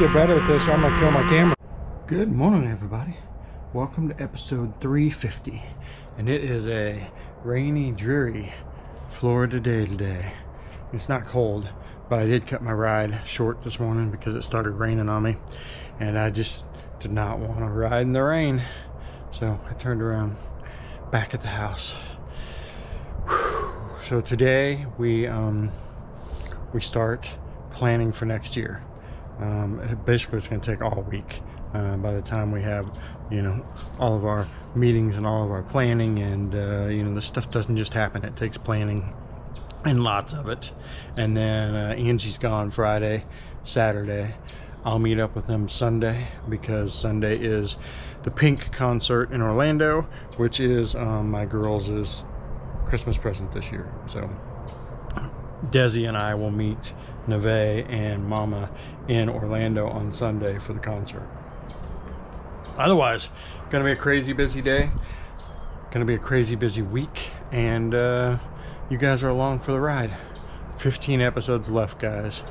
let's get better at this or I'm gonna kill my camera. Good morning, everybody. Welcome to episode 350, and it is a rainy, dreary Florida day today. It's not cold, but I did cut my ride short this morning because it started raining on me, and I just did not want to ride in the rain, so I turned around back at the house. Whew. So today we start planning for next year. Basically, it's going to take all week. By the time we have, you know, all of our meetings and all of our planning, and you know, this stuff doesn't just happen. It takes planning, and lots of it. And then Angie's gone Friday, Saturday. I'll meet up with them Sunday, because Sunday is the Pink concert in Orlando, which is my girls' Christmas present this year. So Desi and I will meet Neve and Mama in Orlando on Sunday for the concert. Otherwise, gonna be a crazy busy day, gonna be a crazy busy week, and you guys are along for the ride. 15 episodes left, guys.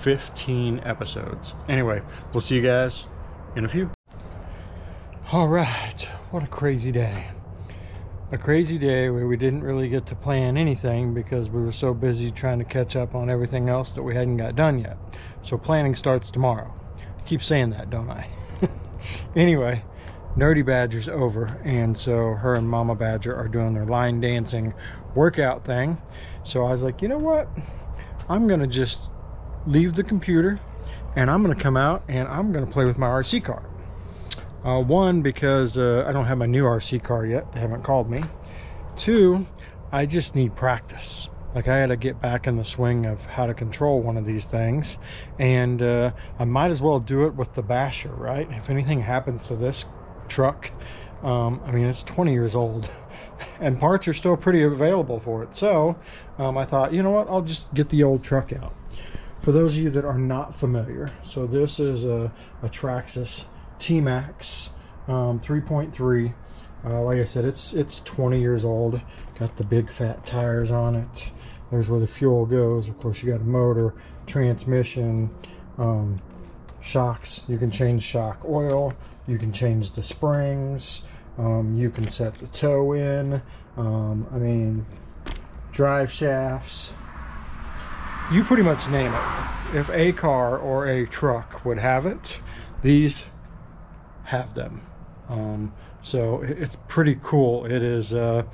15 episodes. Anyway, we'll see you guys in a few. All right, what a crazy day. A crazy day where we didn't really get to plan anything because we were so busy trying to catch up on everything else that we hadn't got done yet. So planning starts tomorrow. I keep saying that, don't I? Anyway, Nerdy Badger's over, and so her and Mama Badger are doing their line dancing workout thing. So I was like, you know what? I'm gonna just leave the computer, and I'm gonna come out and I'm gonna play with my RC car. One, because I don't have my new RC car yet. They haven't called me. Two, I just need practice. Like, I had to get back in the swing of how to control one of these things. And I might as well do it with the Basher, right? If anything happens to this truck, I mean, it's 20 years old. And parts are still pretty available for it. So I thought, you know what? I'll just get the old truck out. For those of you that are not familiar, so this is a Traxxas T-Max 3.3. Like I said, it's 20 years old. Got the big fat tires on it. There's where the fuel goes. Of course, you got a motor, transmission, shocks. You can change shock oil. You can change the springs. You can set the toe in. I mean, drive shafts. You pretty much name it. If a car or a truck would have it, these have them. So it's pretty cool. It is, I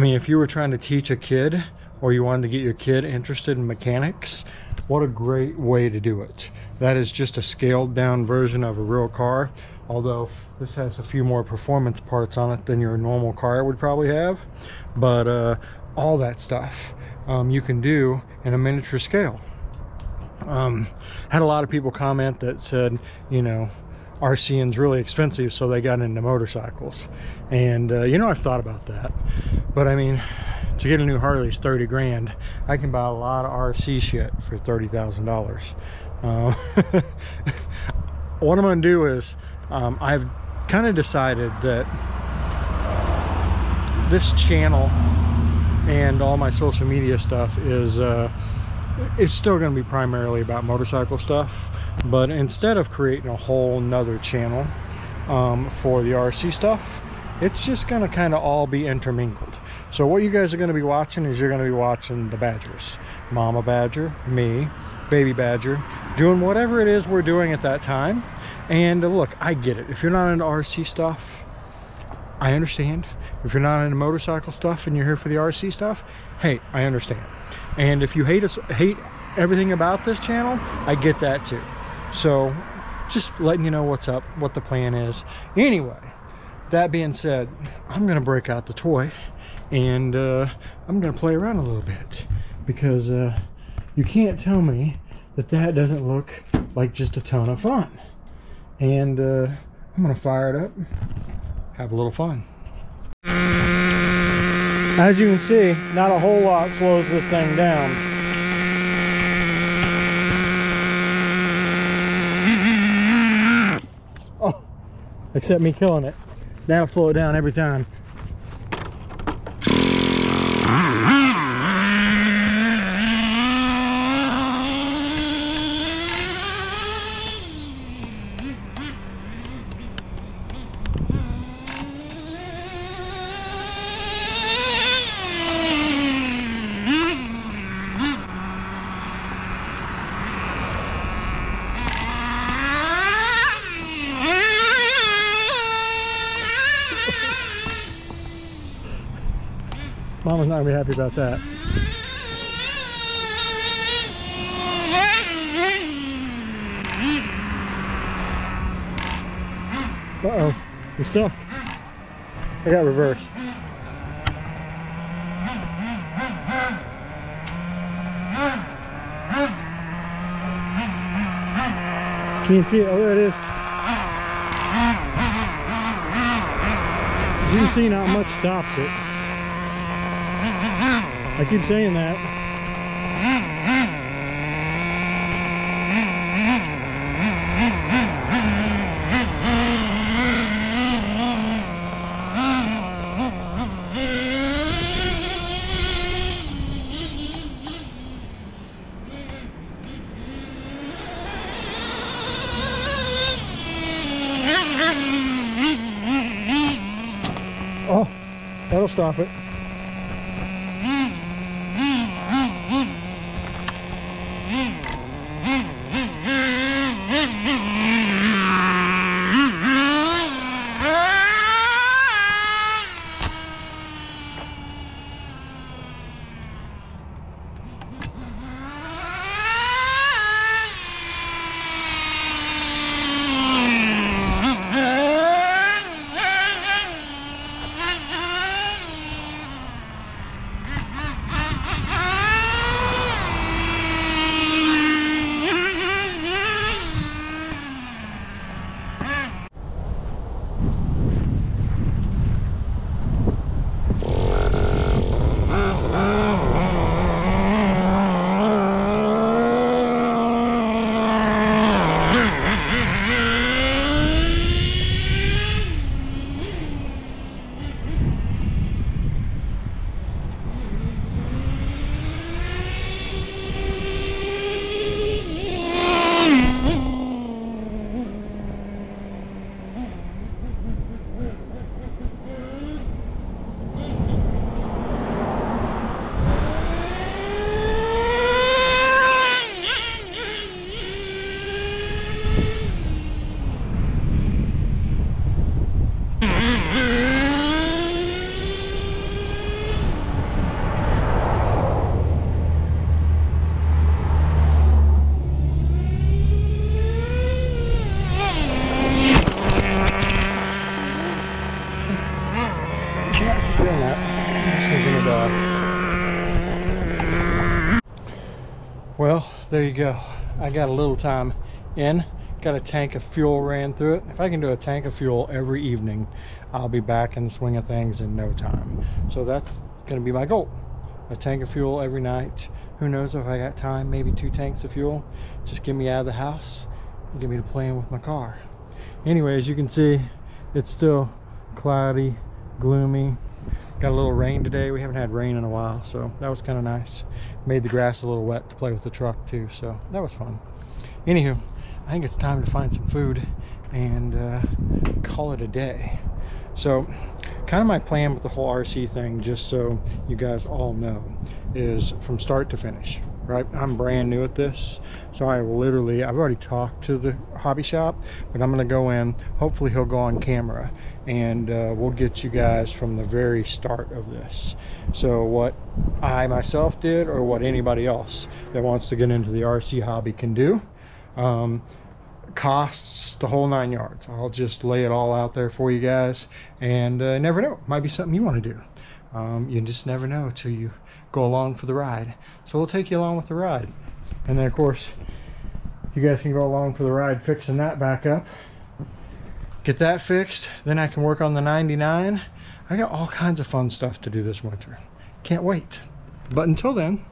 mean, if you were trying to teach a kid, or you wanted to get your kid interested in mechanics, what a great way to do it. That is just a scaled down version of a real car, although this has a few more performance parts on it than your normal car would probably have. But all that stuff you can do in a miniature scale. Had a lot of people comment that said, you know, RCN's really expensive, so they got into motorcycles. And you know, I've thought about that, but I mean, to get a new Harley's 30 grand. I can buy a lot of RC shit for $30,000. What I'm gonna do is I've kind of decided that this channel and all my social media stuff is it's still going to be primarily about motorcycle stuff, but instead of creating a whole nother channel for the RC stuff, it's just going to kind of all be intermingled. So what you guys are going to be watching is you're going to be watching the Badgers, Mama Badger, me, Baby Badger, doing whatever it is we're doing at that time. And look, I get it. If you're not into RC stuff, I understand. If you're not into motorcycle stuff and you're here for the RC stuff, hey, I understand. And if you hate everything about this channel, I get that too. So just letting you know what's up, what the plan is. Anyway, that being said, I'm gonna break out the toy, and I'm gonna play around a little bit, because you can't tell me that that doesn't look like just a ton of fun. And I'm gonna fire it up, have a little fun. As you can see, not a whole lot slows this thing down. Oh, except me killing it. That'll slow it down every time. Mama's not going to be happy about that. Uh-oh, I'm stuck. I got reversed. Can't see it. Oh, there it is. As you can see, not much stops it. I keep saying that. Oh, that'll stop it. Well, there you go. I got a little time in. Got a tank of fuel ran through it. If I can do a tank of fuel every evening, I'll be back in the swing of things in no time. So that's going to be my goal. A tank of fuel every night. Who knows if I got time, maybe 2 tanks of fuel. Just get me out of the house and get me to playing with my car. Anyway, as you can see, it's still cloudy, gloomy. Got a little rain today. We haven't had rain in a while, so that was kind of nice. Made the grass a little wet to play with the truck too, so that was fun. Anywho, I think it's time to find some food and call it a day. So kind of my plan with the whole RC thing, just so you guys all know, is from start to finish, right? I'm brand new at this, so I've already talked to the hobby shop, but I'm gonna go in, hopefully he'll go on camera, and we'll get you guys from the very start of this. So what I myself did, or what anybody else that wants to get into the RC hobby can do, costs, the whole 9 yards. I'll just lay it all out there for you guys, and never know, it might be something you want to do. You just never know till you go along for the ride. So we'll take you along with the ride, and then of course you guys can go along for the ride fixing that back up, get that fixed, then I can work on the 99. I got all kinds of fun stuff to do this winter. Can't wait. But until then,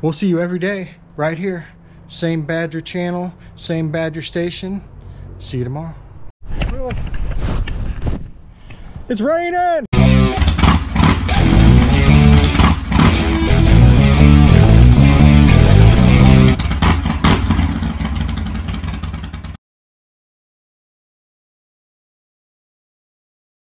we'll see you every day right here, same Badger channel, same Badger station. See you tomorrow. It's raining.